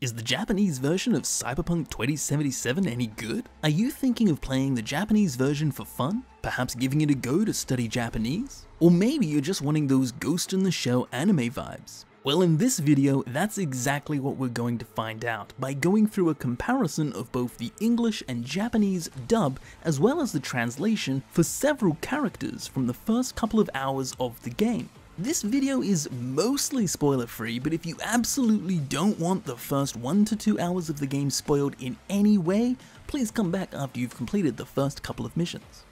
Is the Japanese version of Cyberpunk 2077 any good? Are you thinking of playing the Japanese version for fun? Perhaps giving it a go to study Japanese? Or maybe you're just wanting those Ghost in the Shell anime vibes? Well, in this video, that's exactly what we're going to find out by going through a comparison of both the English and Japanese dub as well as the translation for several characters from the first couple of hours of the game. This video is mostly spoiler-free, but if you absolutely don't want the first 1 to 2 hours of the game spoiled in any way, please come back after you've completed the first couple of missions.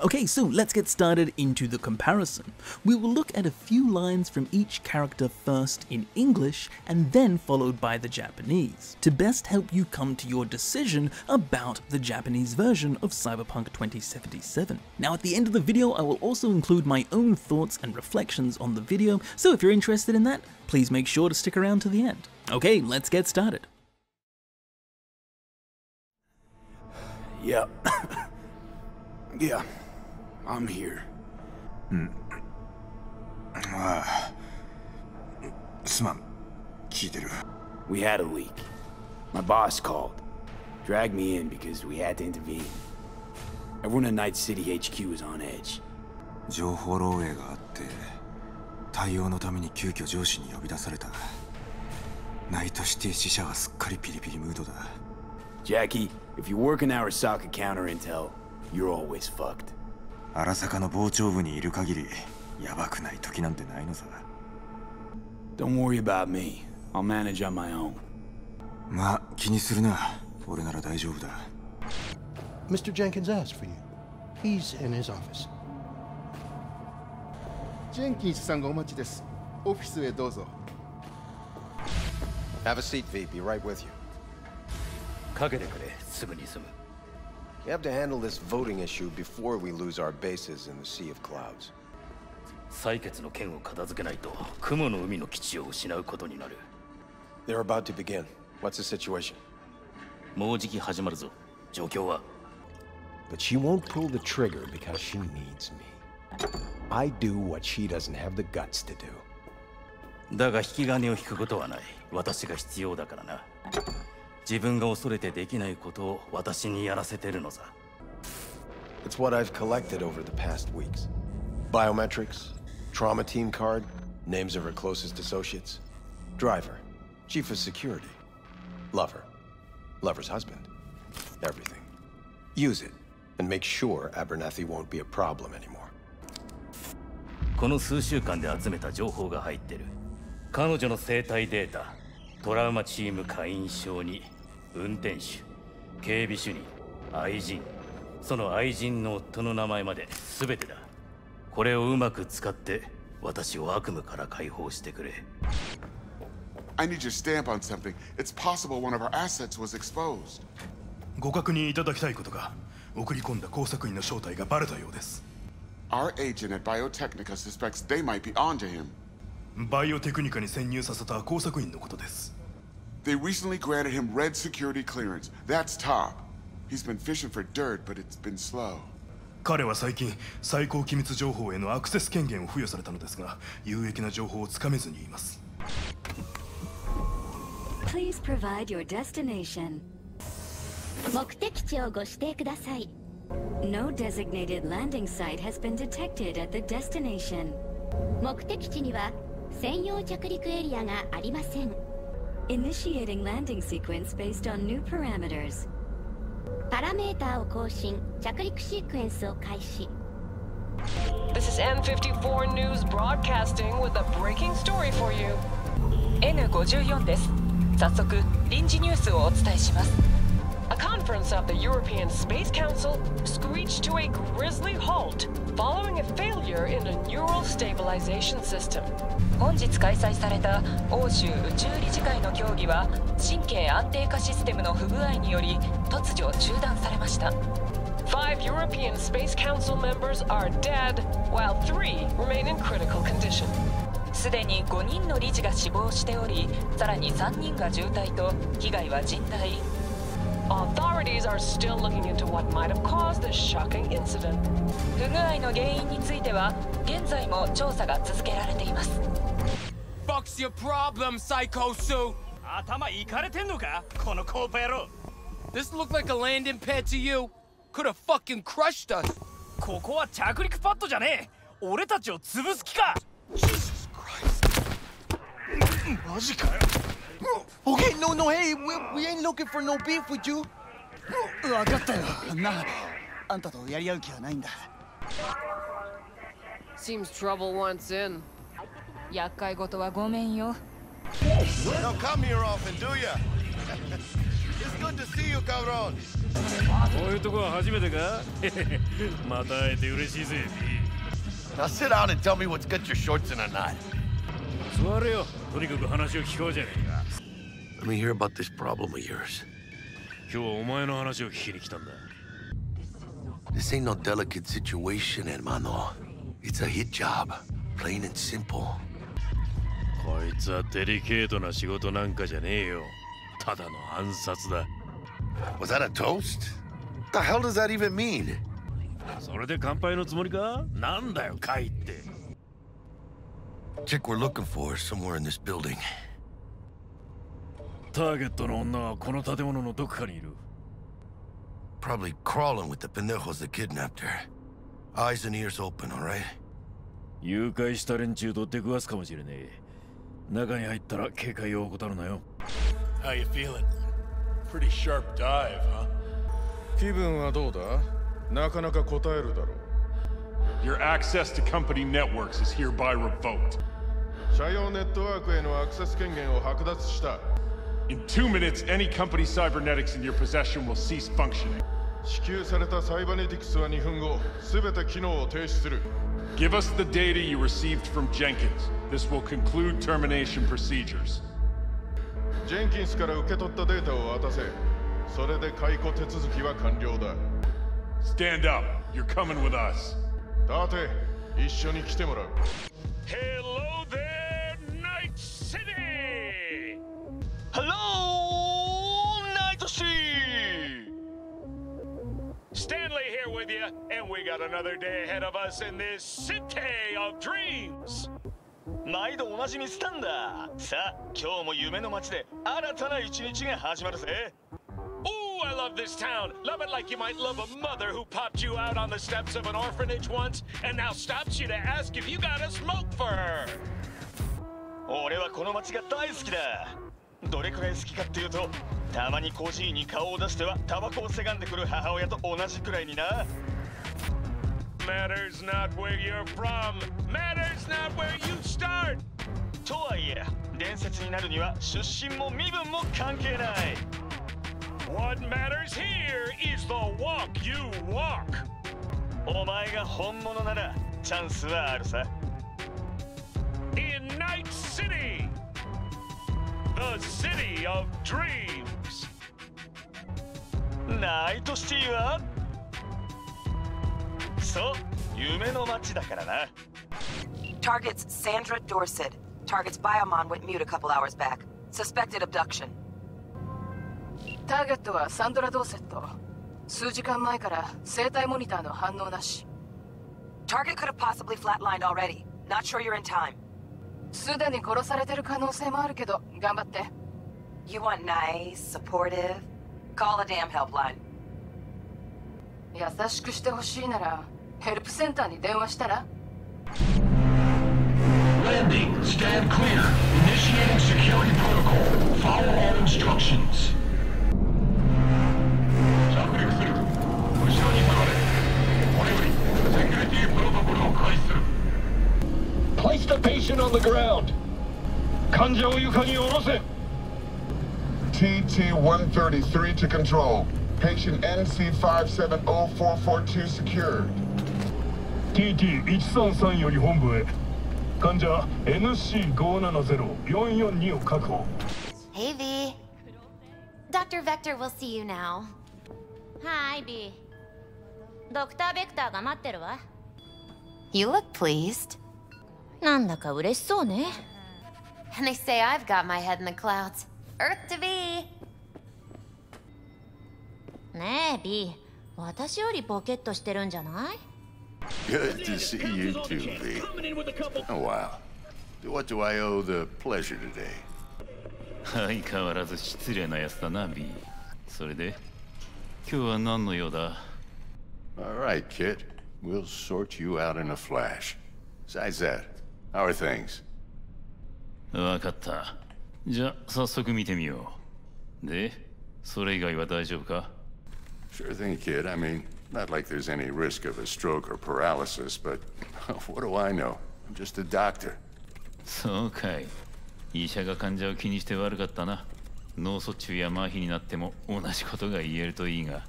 Okay, so let's get started into the comparison. We will look at a few lines from each character first in English and then followed by the Japanese, to best help you come to your decision about the Japanese version of Cyberpunk 2077. Now at the end of the video I will also include my own thoughts and reflections on the video, so if you're interested in that, please make sure to stick around to the end. Okay, let's get started. Yeah. Yeah, I'm here. We had a leak. My boss called. Dragged me in because we had to intervene. Everyone at Night City HQ is on edge. Jackie, if you work in Arasaka counter-intel, you're always fucked. Don't worry about me. I'll manage on my own. Mr. Jenkins asked for you. He's in his office. Have a seat, V. Be right with you. We have to handle this voting issue before we lose our bases in the Sea of Clouds. They're about to begin. What's the situation? But she won't pull the trigger because she needs me. I do what she doesn't have the guts to do. 自分が恐れてできないことを私にやらせてるのさ。It's what I've collected over the past weeks. Biometrics, trauma team card, names of her closest associates, driver, chief of security, lover, lover's husband, everything. Use it and make sure Abernathy won't be a problem anymore. この数週間で集めた情報が入ってる。彼女の生体データ、トラウマチーム会員証に。 運転手、警備主任、愛人、その愛人の夫の名前まで全てだ。これをうまく使って私を悪夢から解放してくれ。I need your stamp on something. It's possible one of our assets was exposed. ご確認いただきたいことが、送り込んだ工作員の正体がバレたようです。Our agent at Biotechnica suspects they might be onto him. バイオテクニカに潜入させた工作員のことです。 They recently granted him red security clearance. That's top. He's been fishing for dirt, but it's been slow. 彼は最近最高機密情報へのアクセス権限を付与されたのですが、有益な情報をつかめずにいます。 Please provide your destination. 目的地をご指定ください。 No designated landing site has been detected at the destination. 目的地には専用着陸エリアがありません。 Initiating landing sequence based on new parameters. パラメーターを更新。着陸シークエンスを開始。 This is N54 News broadcasting with a breaking story for you. N54 です。早速臨時ニュースをお伝えします。 A conference of the European Space Council screeched to a grisly halt following a failure in a neural stabilization system. 本日開催された欧州宇宙理事会の協議は神経安定化システムの不具合により突如中断されました。 5 European Space Council members are dead, while 3 remain in critical condition. すでに5人の理事が死亡しており、さらに3人が重体と被害は甚大。 Authorities are still looking into what might have caused this shocking incident. 不具合の原因については現在も調査が続けられています。 What's your problem, Psycho Sue? 頭いかれてんのかこのコープ野郎 This looked like a landing pad to you. Could have fucking crushed us. ここは着陸パッドじゃねえ。俺たちを潰す気か。Jesus Christ. マジかよ。Okay, no, no, hey, we ain't looking for no beef with you. わかったよ。なあ、あんたとやり合う気はないんだ。Seems trouble once in. 厄介事はごめんよ。No, come here often, do ya? It's good to see you, cabrón. こういうとこは初めてか？また会えて嬉しいぜ。Now sit down and tell me what's got your shorts in a knot. 座れよ。とにかく話を聞こうじゃねえか。Let me hear about this problem of yours. 今日はお前の話を聞きに来たんだ。This ain't no delicate situation, hermano. It's a hit job, plain and simple. こいつはデリケートな仕事なんかじゃねえよ。ただの暗殺だ。Was that a toast? The hell does that even mean? それで乾杯のつもりか？なんだよ会って。Chick we're looking for somewhere in this building. ターゲットの女はこの建物のどこかにいる。Probably crawling with the pendejos that kidnapped her. Eyes and ears open, all right? 誘拐した連中と出くわすかもしれねえ。中に入ったら警戒を怠るなよ。How you feeling? Pretty sharp dive, huh? 気分はどうだ？なかなか答えるだろう。Your access to company networks is hereby revoked. 社用ネットワークへのアクセス権限を剥奪した。In 2 minutes, any company cybernetics in your possession will cease functioning. 支給されたサイバネティクスは2分後、すべて機能を停止する。Give us the data you received from Jenkins. This will conclude termination procedures. Jenkins から受け取ったデータを渡せ。それで解雇手続きは完了だ。Stand up. You're coming with us. 立て。一緒に来てもらう。Hello there, Night City. Hello, Night City. Stanley here with you, and we got another day ahead of us in this city of dreams. 毎度おなじみスタンだ。さあ、今日も夢の街で新たな一日が始まるぜ。Oh, I love this town. Love it like you might love a mother who popped you out on the steps of an orphanage once and now stops you to ask if you got a smoke for her. 俺はこの街が大好きだ。どれくらい好きかっていうと、たまに孤児院に顔を出してはタバコをせがんでくる母親と同じくらいにな。Matters not where you're from. Matters not where you start. とはいえ、伝説になるには出身も身分も関係ない。What matters here is the walk you walk. お前が本物ならチャンスはあるさ。In Night City, the city of dreams. ナイトシティは？Targets Sandra Dorset. Targets Biomon went mute a couple hours back. Suspected abduction. Target was Sandra Dorset. 数時間前から生体モニターの反応なし。 Target could have possibly flatlined already. Not sure you're in time. すでに殺されてる可能性もあるけど頑張って。 You want nice, supportive? Call a damn helpline. 優しくしてほしいなら。ヘルプセンターに電話したら。Landing, stand clear. Initiating security protocol. Follow all instructions. 着陸する。後ろに下がれ。これよりセキュリティプロトコルを開始する。Place the patient on the ground. 患者を床に下ろせ。TT133 to control. Patient NC570442 secured. TT133 より本部へ。患者 NC570442 を確保。Hey V. Dr. Vector will see you now. Hi B. Dr. Vector が待ってるわ。You look pleased. なんだか嬉しそうね。And they say I've got my head in the clouds. Earth to be. ねえ、B。私よりポケットしてるんじゃない Good to see you too, B. Oh, wow. To what do I owe the pleasure today? 相変わらず失礼なやつだな、B。それで、今日は何の用だ? All right, kid. We'll sort you out in a flash. Besides that, how are things? わかった。じゃあ、早速見てみよう。で、それ以外は大丈夫か? Sure thing, kid. I mean, not like there's any risk of a stroke or paralysis, but what do I know? I'm just a doctor. そうかい。医者が患者を気にして悪かったな。脳卒中や麻痺になっても同じことが言えるといいが。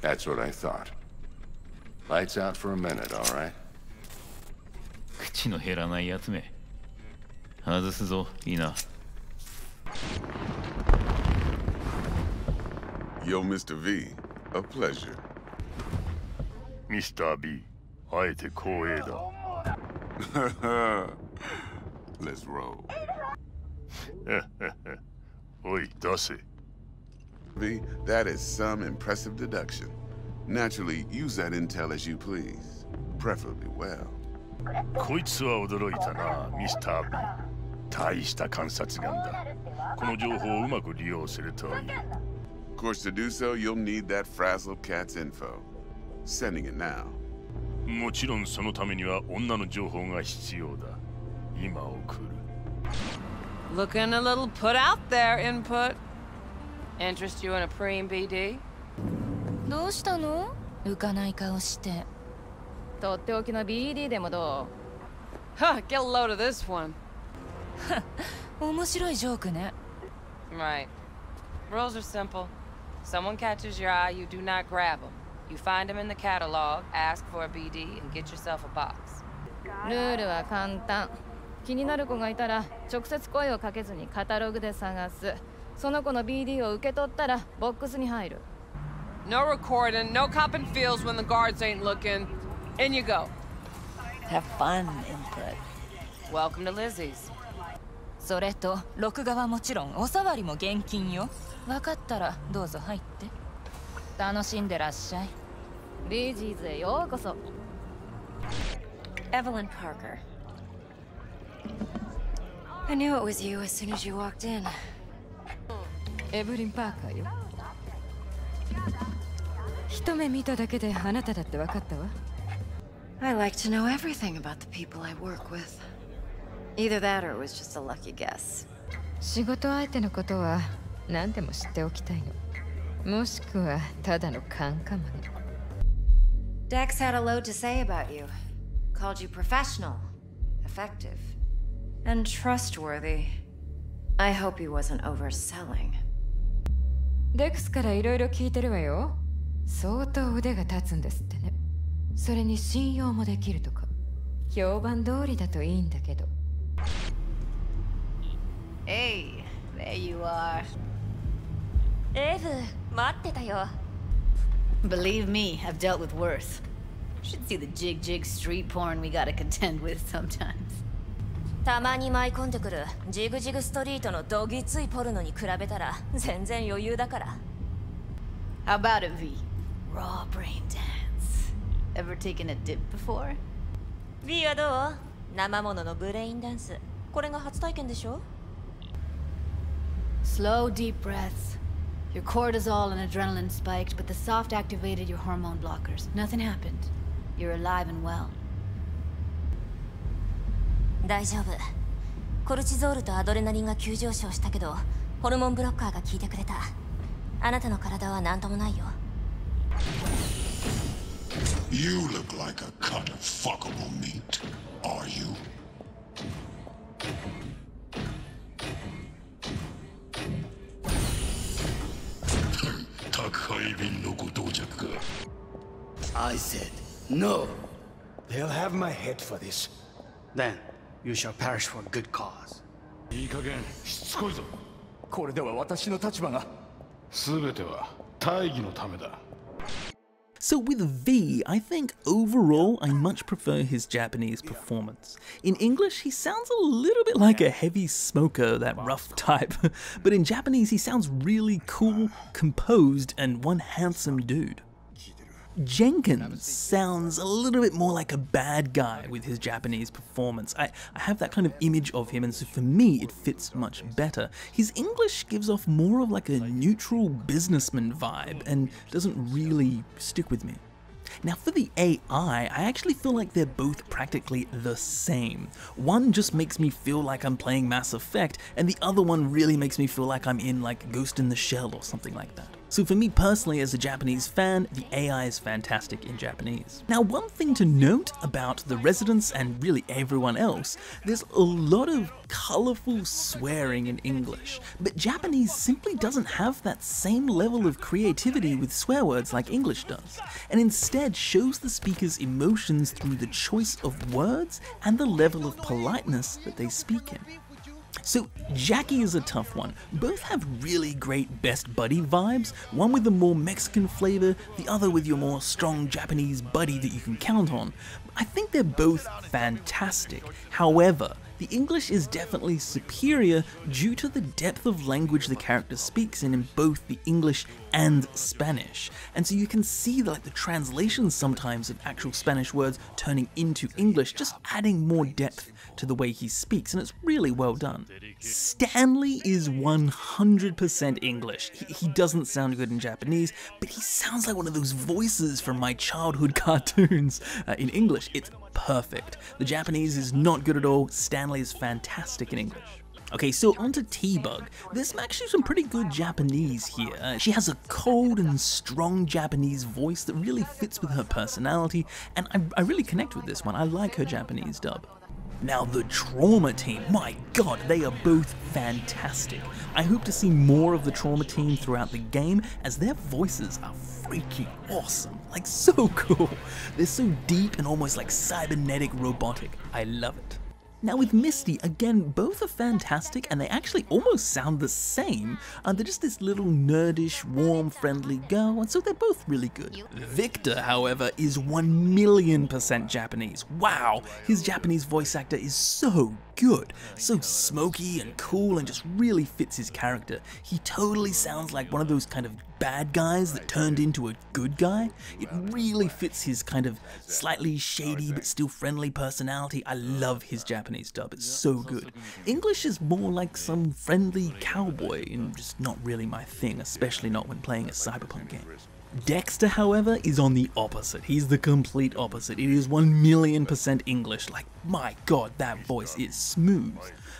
That's what I thought. Lights out for a minute, all right? 口の減らないやつめ。外すぞ、いいな。Yo, Mr. V, a pleasure. Mr. B, 会えて光栄だ。Let's roll. おい、出せ。V, that is some impressive deduction. Naturally, use that intel as you please. Preferably well. こいつは驚いたな、Mr. B. 大した観察眼だ。この情報をうまく利用するといい。Of course, to do so, you'll need that frazzled cat's info. Sending it now. もちろんそのためには女の情報が必要だ。今送る。Looking a little put out there, input. Interest you in a preem BD? どうしたの?浮かない顔して。とっておきの BD でもどう? Ha, get a load of this one. 面白いジョークね。Right. Rules are simple. Someone catches your eye, you do not grab them. You find them in the catalog, ask for a BD, and get yourself a box. ルールは簡単。気になる子がいたら、直接声をかけずにカタログで探す。その子の BD を受け取ったら、ボックスに入る。No recording, no copping feels when the guards ain't looking. In you go. Have fun, input. Welcome to Lizzie's. それと、録画はもちろん、おさわりも厳禁よ。分かったら、どうぞ入って。楽しんでらっしゃい。Lizzie's へようこそ。Evelyn Parker. I knew it was you as soon as you walked in. Evelyn Parker, yo. 一目見ただけであなただって分かったわ。I like to know everything about the people I work with. Either that or it was just a lucky guess. 仕事相手のことは何でも知っておきたいの。もしくはただの勘かもね。Dex had a lot to say about you. Called you professional, effective, and trustworthy. I hope he wasn't overselling. Dex からいろいろ聞いてるわよ。相当腕が立つんですってね。それに信用もできるとか。評判通りだといいんだけど。Hey, there you are. エヴ、待ってたよ。Believe me, I've dealt with worse. Should see the jig-jig street porn we gotta contend with sometimes. たまに舞い込んでくるジグジグストリートのどぎついポルノに比べたら全然余裕だから。How about it, V? Raw brain dance. Ever taken a dip before? V はどう?生もののブレインダンス。これが初体験でしょ? Slow, deep breaths. Your cortisol and adrenaline spiked, but the soft activated your hormone blockers. Nothing happened. You're alive and well. 大丈夫。コルチゾールとアドレナリンが急上昇したけど、ホルモンブロッカーが効いてくれた。あなたの体は何ともないよ。You look like a cut of fuckable meat, are you? 宅配便のご到着か。I said no. They'll have my head for this. Then you shall perish for good cause. いい加減しつこいぞ。これでは私の立場が。全ては大義のためだ。So with V, I think overall I much prefer his Japanese performance. In English, he sounds a little bit like a heavy smoker, that rough type. But in Japanese, he sounds really cool, composed, and one handsome dude. Jenkins sounds a little bit more like a bad guy with his Japanese performance. I have that kind of image of him, and so for me it fits much better. His English gives off more of like a neutral businessman vibe and doesn't really stick with me. Now for the AI, I actually feel like they're both practically the same. One just makes me feel like I'm playing Mass Effect, and the other one really makes me feel like I'm in like Ghost in the Shell or something like that. So for me personally, as a Japanese fan, the AI is fantastic in Japanese. Now one thing to note about the residents and really everyone else, there's a lot of colourful swearing in English, but Japanese simply doesn't have that same level of creativity with swear words like English does, and instead shows the speaker's emotions through the choice of words and the level of politeness that they speak in. So Jackie is a tough one. Both have really great best buddy vibes, one with the more Mexican flavour, the other with your more strong Japanese buddy that you can count on. I think they're both fantastic. However, the English is definitely superior due to the depth of language the character speaks in both the English and Spanish. And so you can see that, like, the translations sometimes of actual Spanish words turning into English, just adding more depth to the way he speaks, and it's really well done. Stanley is 100% English. He doesn't sound good in Japanese, but he sounds like one of those voices from my childhood cartoons in English. It's perfect. The Japanese is not good at all. Stanley is fantastic in English. Okay, so onto T-Bug. There's actually some pretty good Japanese here. She has a cold and strong Japanese voice that really fits with her personality, and I really connect with this one. I like her Japanese dub. Now the Trauma Team, my god, they are both fantastic. I hope to see more of the Trauma Team throughout the game, as their voices are freaking awesome, like so cool. They're so deep and almost like cybernetic robotic. I love it. Now with Misty, again, both are fantastic, and they actually almost sound the same. They're just this little nerdish, warm, friendly girl, and so they're both really good. Victor, however, is 1,000,000% Japanese. Wow, his Japanese voice actor is so good, so smoky and cool, and just really fits his character. He totally sounds like one of those kind of bad guys that turned into a good guy. It really fits his kind of slightly shady but still friendly personality. I love his Japanese dub, it's so good. English is more like some friendly cowboy, and just not really my thing, especially not when playing a cyberpunk game. Dexter, however, is on the opposite. He's the complete opposite. It is 1,000,000% English. Like, my god, that voice is smooth.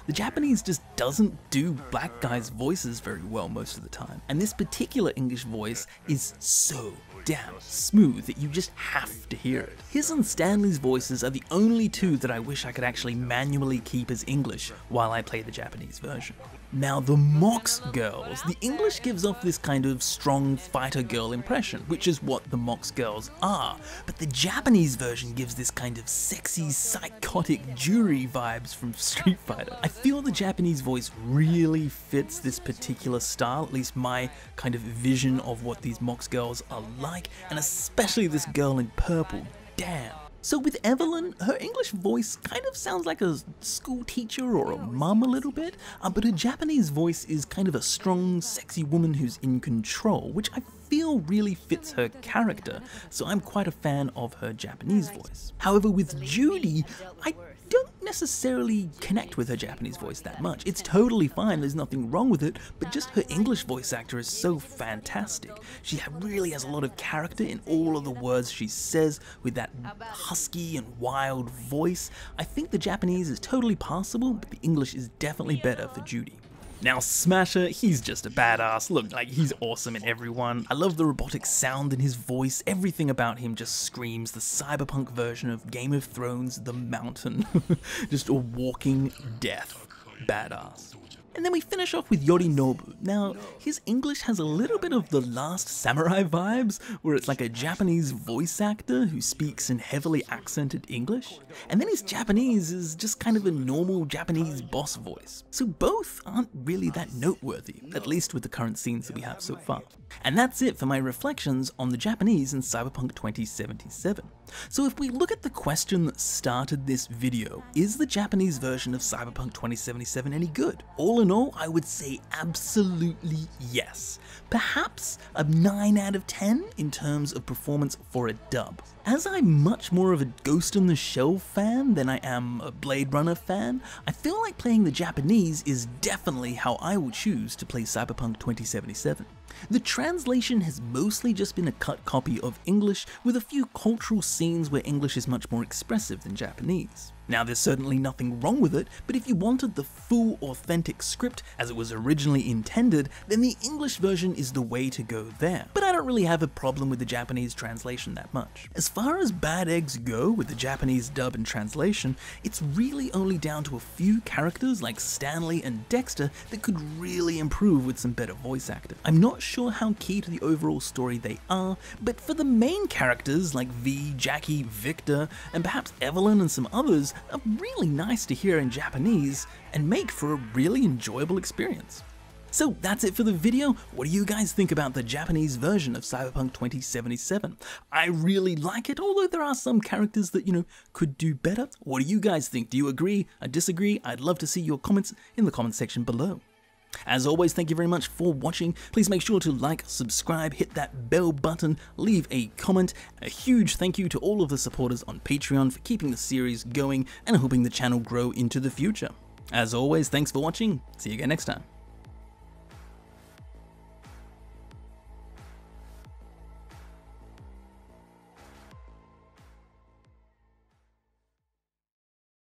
The Japanese just doesn't do black guys' voices very well most of the time, and this particular English voice is so damn smooth that you just have to hear it. His and Stanley's voices are the only two that I wish I could actually manually keep as English while I play the Japanese version. Now the Mox girls, the English gives off this kind of strong fighter girl impression, which is what the Mox girls are, but the Japanese version gives this kind of sexy, psychotic Juri vibes from Street Fighter. I feel the Japanese voice really fits this particular style, at least my kind of vision of what these Mox girls are like. And especially this girl in purple, damn. So with Evelyn, her English voice kind of sounds like a school teacher or a mum a little bit, but her Japanese voice is kind of a strong, sexy woman who's in control, which I feel really fits her character, so I'm quite a fan of her Japanese voice. However, with Judy, I don't necessarily connect with her Japanese voice that much. It's totally fine, there's nothing wrong with it, but just her English voice actor is so fantastic. She really has a lot of character in all of the words she says with that husky and wild voice. I think the Japanese is totally passable, but the English is definitely better for Judy. Now Smasher, he's just a badass. Look, like, he's awesome in everyone. I love the robotic sound in his voice. Everything about him just screams the cyberpunk version of Game of Thrones, The Mountain. Just a walking death badass. And then we finish off with Yorinobu. Now, his English has a little bit of the Last Samurai vibes, where it's like a Japanese voice actor who speaks in heavily accented English, and then his Japanese is just kind of a normal Japanese boss voice. So both aren't really that noteworthy, at least with the current scenes that we have so far. And that's it for my reflections on the Japanese in Cyberpunk 2077. So if we look at the question that started this video, is the Japanese version of Cyberpunk 2077 any good? All all, I would say absolutely yes. Perhaps a 9 out of 10 in terms of performance for a dub. As I'm much more of a Ghost in the Shell fan than I am a Blade Runner fan, I feel like playing the Japanese is definitely how I would choose to play Cyberpunk 2077. The translation has mostly just been a cut copy of English, with a few cultural scenes where English is much more expressive than Japanese. Now, there's certainly nothing wrong with it, but if you wanted the full authentic script as it was originally intended, then the English version is the way to go there. But I don't really have a problem with the Japanese translation that much. As far as bad eggs go with the Japanese dub and translation, it's really only down to a few characters like Stanley and Dexter that could really improve with some better voice acting. I'm not sure how key to the overall story they are, but for the main characters like V, Jackie, Victor, and perhaps Evelyn and some others, are really nice to hear in Japanese and make for a really enjoyable experience. So that's it for the video. What do you guys think about the Japanese version of Cyberpunk 2077? I really like it, although there are some characters that, you know, could do better. What do you guys think? Do you agree? I disagree? I'd love to see your comments in the comment section below. As always, thank you very much for watching. Please make sure to like, subscribe, hit that bell button, leave a comment. A huge thank you to all of the supporters on Patreon for keeping the series going and helping the channel grow into the future. As always, thanks for watching. See you again next time.